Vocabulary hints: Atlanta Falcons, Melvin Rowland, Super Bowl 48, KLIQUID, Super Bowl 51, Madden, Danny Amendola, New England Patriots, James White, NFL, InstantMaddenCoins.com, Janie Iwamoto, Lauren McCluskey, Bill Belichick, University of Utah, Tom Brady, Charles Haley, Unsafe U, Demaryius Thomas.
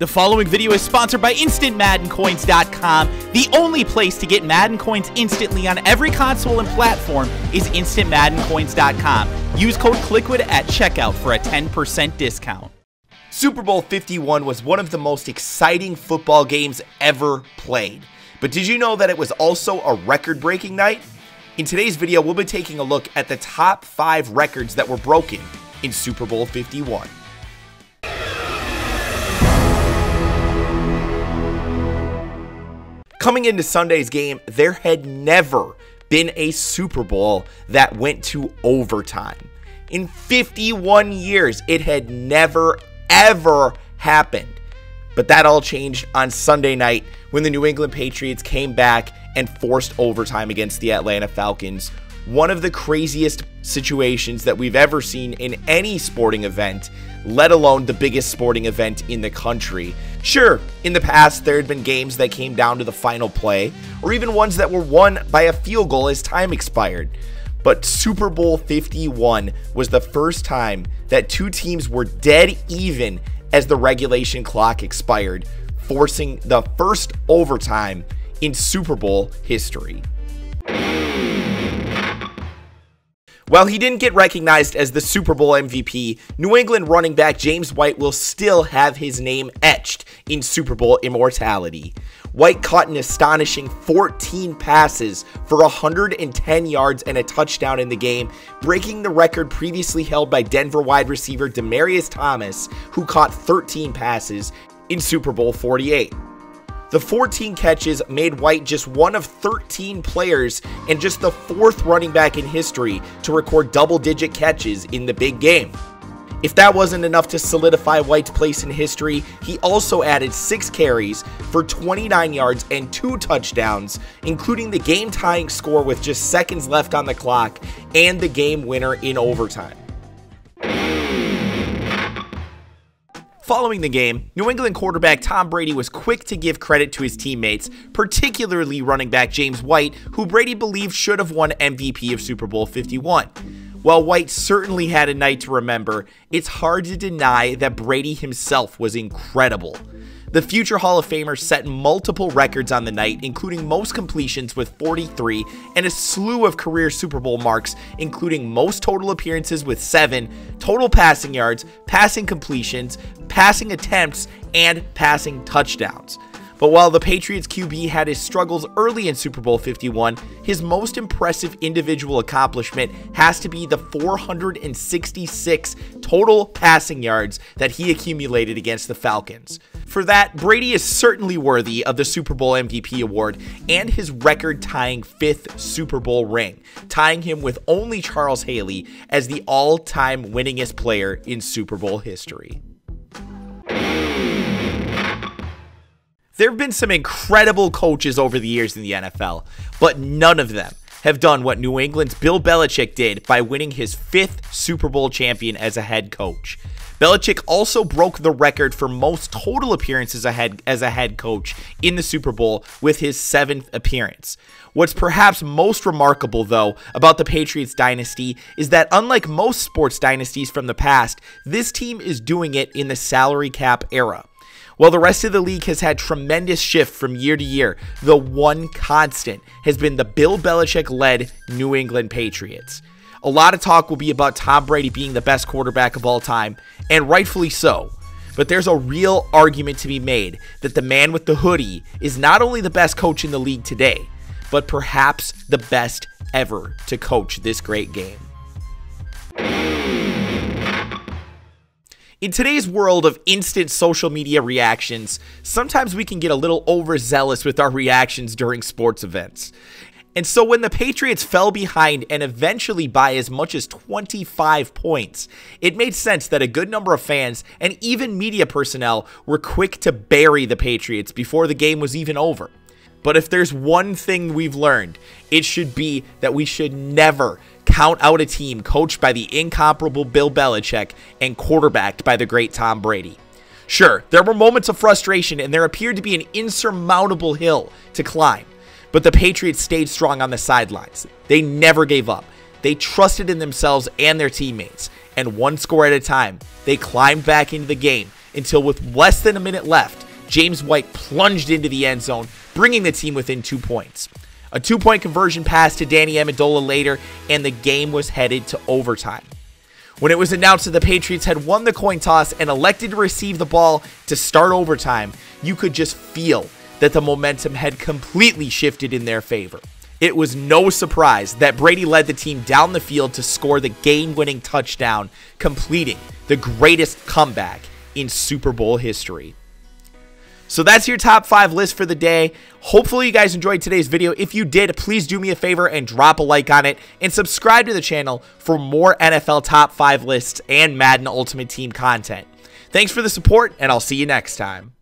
The following video is sponsored by InstantMaddenCoins.com. The only place to get Madden coins instantly on every console and platform is InstantMaddenCoins.com. Use code KLIQUID at checkout for a 10% discount. Super Bowl 51 was one of the most exciting football games ever played. But did you know that it was also a record-breaking night? In today's video, we'll be taking a look at the top 5 records that were broken in Super Bowl 51. Coming into Sunday's game, there had never been a Super Bowl that went to overtime. In 51 years, it had never, ever happened. But that all changed on Sunday night when the New England Patriots came back and forced overtime against the Atlanta Falcons. One of the craziest situations that we've ever seen in any sporting event, let alone the biggest sporting event in the country. Sure, in the past, there had been games that came down to the final play, or even ones that were won by a field goal as time expired. But Super Bowl 51 was the first time that two teams were dead even as the regulation clock expired, forcing the first overtime in Super Bowl history. While he didn't get recognized as the Super Bowl MVP, New England running back James White will still have his name etched in Super Bowl immortality. White caught an astonishing 14 passes for 110 yards and a touchdown in the game, breaking the record previously held by Denver wide receiver Demaryius Thomas, who caught 13 passes in Super Bowl 48. The 14 catches made White just one of 13 players and just the 4th running back in history to record double-digit catches in the big game. If that wasn't enough to solidify White's place in history, he also added 6 carries for 29 yards and 2 touchdowns, including the game-tying score with just seconds left on the clock and the game winner in overtime. Following the game, New England quarterback Tom Brady was quick to give credit to his teammates, particularly running back James White, who Brady believed should have won MVP of Super Bowl 51. While White certainly had a night to remember, it's hard to deny that Brady himself was incredible. The future Hall of Famer set multiple records on the night, including most completions with 43 and a slew of career Super Bowl marks, including most total appearances with 7, total passing yards, passing completions, passing attempts, and passing touchdowns. But while the Patriots QB had his struggles early in Super Bowl 51, his most impressive individual accomplishment has to be the 466 total passing yards that he accumulated against the Falcons. For that, Brady is certainly worthy of the Super Bowl MVP award and his record-tying 5th Super Bowl ring, tying him with only Charles Haley as the all-time winningest player in Super Bowl history. There have been some incredible coaches over the years in the NFL, but none of them have done what New England's Bill Belichick did by winning his 5th Super Bowl champion as a head coach. Belichick also broke the record for most total appearances as a head coach in the Super Bowl with his 7th appearance. What's perhaps most remarkable, though, about the Patriots dynasty is that unlike most sports dynasties from the past, this team is doing it in the salary cap era. While the rest of the league has had tremendous shift from year to year, the one constant has been the Bill Belichick-led New England Patriots. A lot of talk will be about Tom Brady being the best quarterback of all time, and rightfully so. But there's a real argument to be made that the man with the hoodie is not only the best coach in the league today, but perhaps the best ever to coach this great game. In today's world of instant social media reactions, sometimes we can get a little overzealous with our reactions during sports events. And so when the Patriots fell behind and eventually by as much as 25 points, it made sense that a good number of fans and even media personnel were quick to bury the Patriots before the game was even over. But if there's one thing we've learned, it should be that we should never count out a team coached by the incomparable Bill Belichick and quarterbacked by the great Tom Brady. Sure, there were moments of frustration and there appeared to be an insurmountable hill to climb, but the Patriots stayed strong on the sidelines. They never gave up. They trusted in themselves and their teammates, and one score at a time, they climbed back into the game until with less than a minute left, James White plunged into the end zone, bringing the team within 2 points. A two-point conversion pass to Danny Amendola later, and the game was headed to overtime. When it was announced that the Patriots had won the coin toss and elected to receive the ball to start overtime, you could just feel that the momentum had completely shifted in their favor. It was no surprise that Brady led the team down the field to score the game-winning touchdown, completing the greatest comeback in Super Bowl history. So that's your top 5 list for the day. Hopefully you guys enjoyed today's video. If you did, please do me a favor and drop a like on it and subscribe to the channel for more NFL top 5 lists and Madden Ultimate Team content. Thanks for the support, and I'll see you next time.